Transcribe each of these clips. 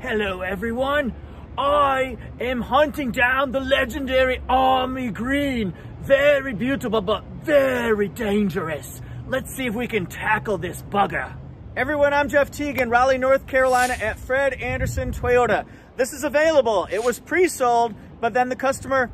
Hello everyone, I am hunting down the legendary army green. Very beautiful, but very dangerous. Let's see if we can tackle this bugger. Everyone, I'm Jeff Teague in Raleigh, North Carolina at Fred Anderson Toyota. This is available. It was pre-sold, but then the customer,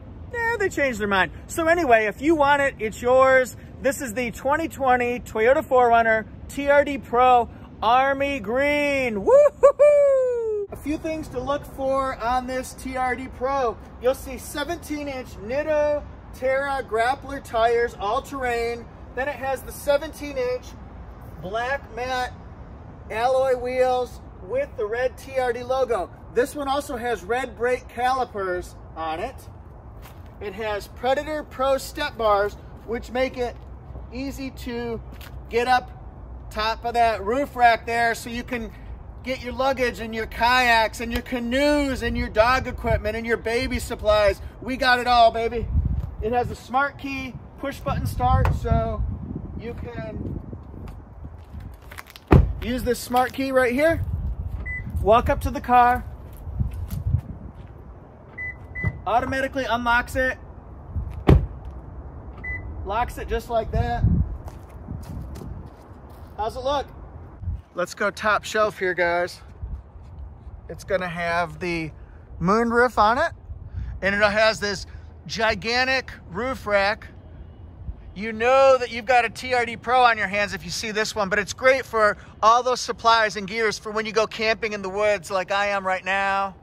they changed their mind. So anyway, if you want it, it's yours. This is the 2020 Toyota 4Runner TRD Pro Army Green. Woo-hoo-hoo! A few things to look for on this TRD Pro. You'll see 17-inch Nitto Terra Grappler tires, all-terrain. Then it has the 17-inch black matte alloy wheels with the red TRD logo. This one also has red brake calipers on it. It has Predator Pro step bars, which make it easy to get up top of that roof rack there so you can get your luggage and your kayaks and your canoes and your dog equipment and your baby supplies. We got it all, baby. It has a smart key, push button start, so you can use this smart key right here. Walk up to the car. Automatically unlocks it. Locks it just like that. How's it look? Let's go top shelf here, guys. It's gonna have the moonroof on it, and it has this gigantic roof rack. You know that you've got a TRD Pro on your hands if you see this one, but it's great for all those supplies and gears for when you go camping in the woods like I am right now.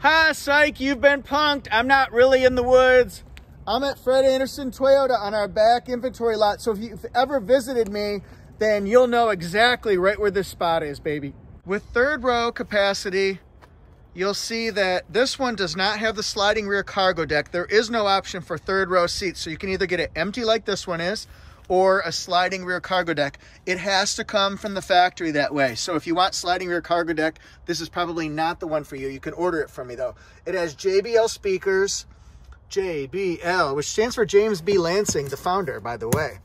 Ha, psych, you've been punked. I'm not really in the woods. I'm at Fred Anderson Toyota on our back inventory lot. So if you've ever visited me, then you'll know exactly right where this spot is, baby. With third row capacity, you'll see that this one does not have the sliding rear cargo deck. There is no option for third row seats. So you can either get it empty like this one is, or a sliding rear cargo deck. It has to come from the factory that way. So if you want sliding rear cargo deck, this is probably not the one for you. You can order it from me though. It has JBL speakers, JBL, which stands for James B. Lansing, the founder, by the way.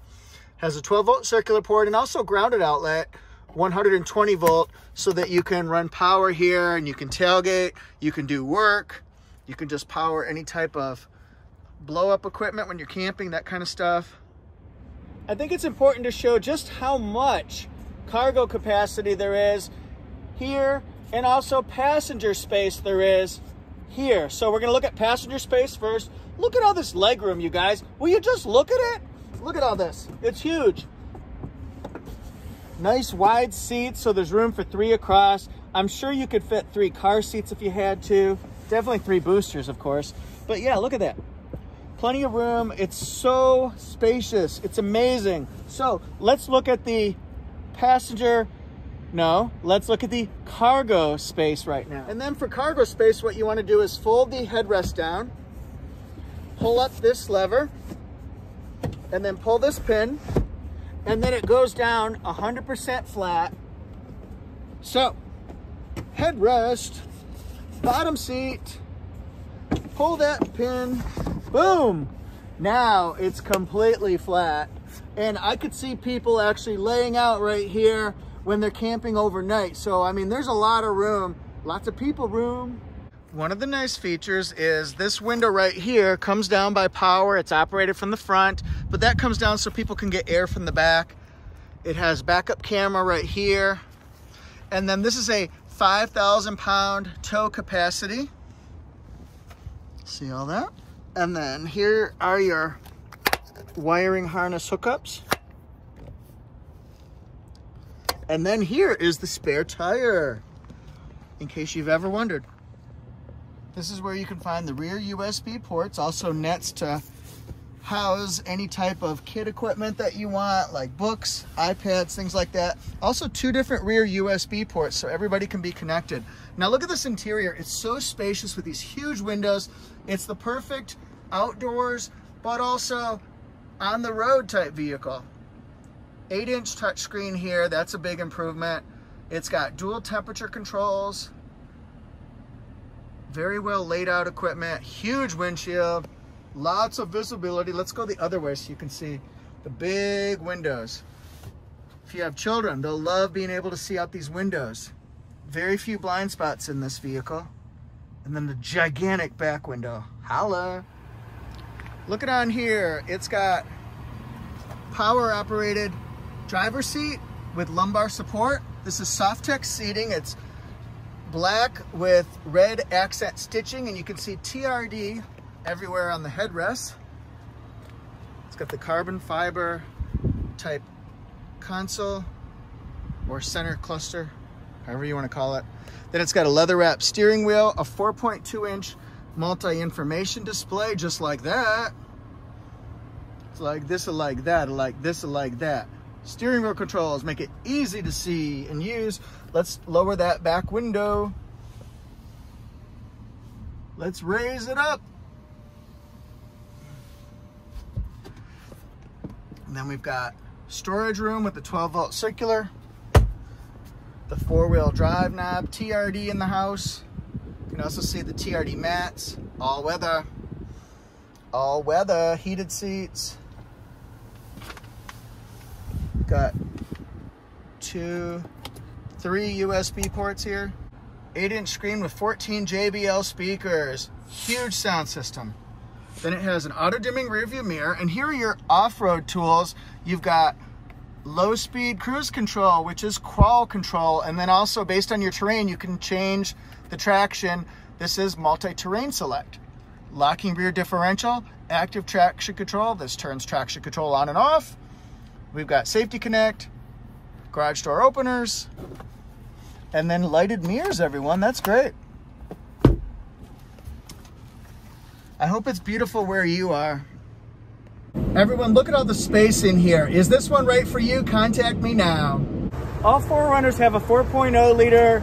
Has a 12-volt circular port and also grounded outlet, 120-volt, so that you can run power here and you can tailgate, you can do work, you can just power any type of blow-up equipment when you're camping, that kind of stuff. I think it's important to show just how much cargo capacity there is here and also passenger space there is here. So we're going to look at passenger space first. Look at all this legroom, you guys. Will you just look at it? Look at all this. It's huge. Nice wide seats, so there's room for three across. I'm sure you could fit three car seats if you had to. Definitely three boosters, of course. But yeah, look at that. Plenty of room. It's so spacious. It's amazing. So let's look at the passenger. No, let's look at the cargo space right now. And then for cargo space, what you want to do is fold the headrest down, pull up this lever, and then pull this pin, and then it goes down 100% flat. So headrest, bottom seat, pull that pin, boom! Now it's completely flat. And I could see people actually laying out right here when they're camping overnight. So, I mean, there's a lot of room, lots of people room. One of the nice features is this window right here comes down by power. It's operated from the front, but that comes down so people can get air from the back. It has backup camera right here. And then this is a 5,000-pound tow capacity. See all that? And then here are your wiring harness hookups. And then here is the spare tire, in case you've ever wondered. This is where you can find the rear USB ports, also nets to house any type of kid equipment that you want, like books, iPads, things like that. Also two different rear USB ports so everybody can be connected. Now look at this interior. It's so spacious with these huge windows. It's the perfect outdoors, but also on the road type vehicle. 8-inch touchscreen here. That's a big improvement. It's got dual temperature controls. Very well laid out equipment. Huge windshield. Lots of visibility. Let's go the other way so you can see the big windows. If you have children, they'll love being able to see out these windows. Very few blind spots in this vehicle. And then the gigantic back window. Holla! Look it on here. It's got power-operated driver's seat with lumbar support. This is SofTex seating. It's black with red accent stitching, and you can see TRD everywhere on the headrest. It's got the carbon fiber type console or center cluster, however you want to call it. Then it's got a leather wrapped steering wheel, a 4.2 inch multi-information display, just like that. It's like this, or like that, or like this, or like that. Steering wheel controls make it easy to see and use. Let's lower that back window. Let's raise it up. And then we've got storage room with the 12 volt circular, the four-wheel drive knob, TRD in the house. You can also see the TRD mats, all weather, heated seats. Got 2, 3 USB ports here. 8-inch screen with 14 JBL speakers. Huge sound system. Then it has an auto-dimming rearview mirror. And here are your off-road tools. You've got low-speed cruise control, which is crawl control. And then also, based on your terrain, you can change the traction. This is multi-terrain select. Locking rear differential, active traction control. This turns traction control on and off. We've got safety connect, garage door openers, and then lighted mirrors, everyone. That's great. I hope it's beautiful where you are. Everyone, look at all the space in here. Is this one right for you? Contact me now. All 4Runners have a 4.0 liter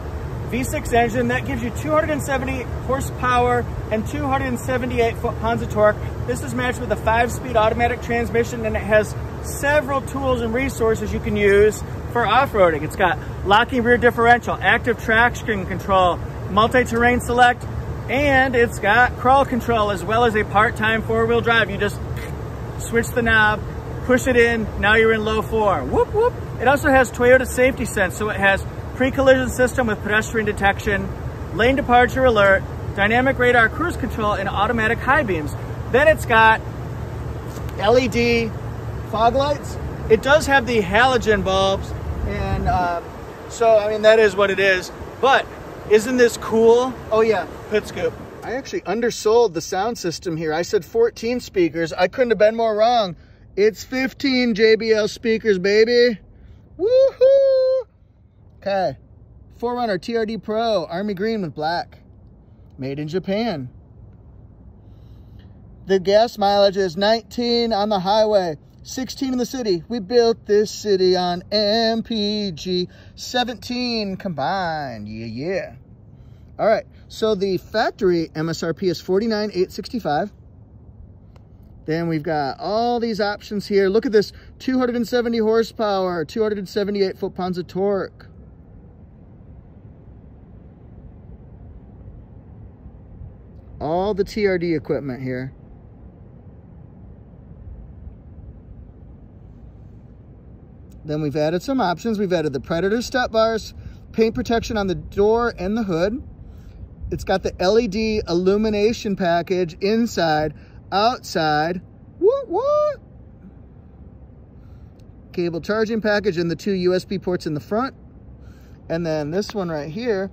V6 engine. That gives you 270 horsepower and 278 foot-pounds of torque. This is matched with a 5-speed automatic transmission, and it has several tools and resources you can use for off-roading. It's got locking rear differential, active traction control, multi-terrain select, and it's got crawl control, as well as a part-time 4-wheel drive. You just switch the knob, push it in, now you're in low 4. Whoop, whoop. It also has Toyota Safety Sense, so it has pre-collision system with pedestrian detection, lane departure alert, dynamic radar cruise control, and automatic high beams. Then it's got LED fog lights. It does have the halogen bulbs, and so I mean, that is what it is. But isn't this cool? Oh yeah, hood scoop. I actually undersold the sound system here. I said 14 speakers. I couldn't have been more wrong. It's 15 JBL speakers, baby. Woohoo! Okay, 4Runner TRD Pro, army green with black, made in Japan. The gas mileage is 19 on the highway, 16 in the city. We built this city on MPG. 17 combined. Yeah, yeah. All right. So the factory MSRP is $49,865. Then we've got all these options here. Look at this: 270 horsepower, 278 foot-pounds of torque. All the TRD equipment here. Then we've added some options. We've added the Predator step bars, paint protection on the door and the hood. It's got the LED illumination package inside, outside. What? Cable charging package and the 2 USB ports in the front. And then this one right here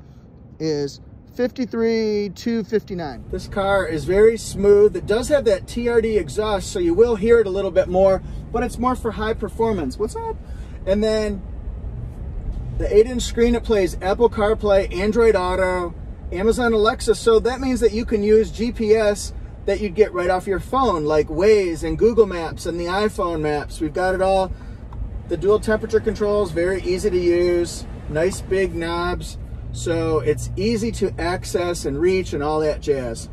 is $53,259. This car is very smooth. It does have that TRD exhaust, so you will hear it a little bit more, but it's more for high performance. What's up? And then the 8-inch screen, it plays Apple CarPlay, Android Auto, Amazon Alexa. So that means that you can use GPS that you'd get right off your phone, like Waze and Google Maps and the iPhone maps. We've got it all. The dual temperature controls, very easy to use. Nice big knobs. So it's easy to access and reach and all that jazz.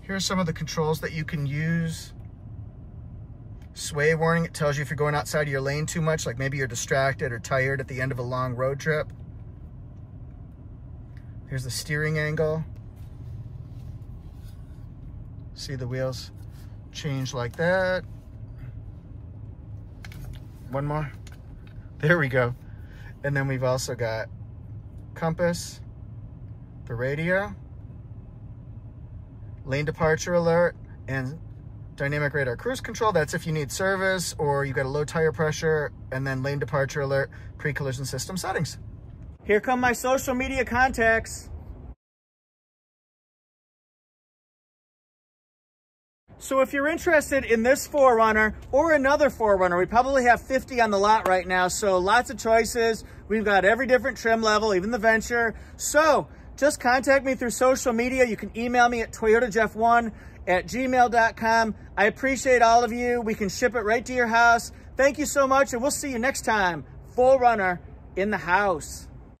Here are some of the controls that you can use. Sway warning, it tells you if you're going outside of your lane too much, like maybe you're distracted or tired at the end of a long road trip. Here's the steering angle. See the wheels change like that. One more. There we go. And then we've also got compass, the radio, lane departure alert, and dynamic radar cruise control. That's if you need service or you got a low tire pressure, and then lane departure alert, pre-collision system settings. Here come my social media contacts. So if you're interested in this 4Runner or another 4Runner, we probably have 50 on the lot right now, so lots of choices. We've got every different trim level, even the Venture. So just contact me through social media. You can email me at toyotajeff1@gmail.com. I appreciate all of you. We can ship it right to your house. Thank you so much, and we'll see you next time. 4Runner in the house.